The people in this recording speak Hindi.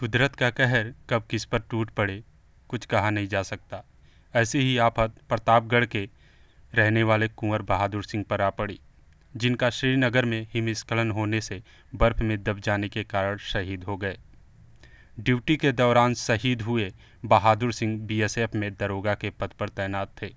कुदरत का कहर कब किस पर टूट पड़े कुछ कहा नहीं जा सकता। ऐसी ही आफत प्रतापगढ़ के रहने वाले कुंवर बहादुर सिंह पर आ पड़ी, जिनका श्रीनगर में हिमस्खलन होने से बर्फ़ में दब जाने के कारण शहीद हो गए। ड्यूटी के दौरान शहीद हुए बहादुर सिंह बीएसएफ में दरोगा के पद पर तैनात थे।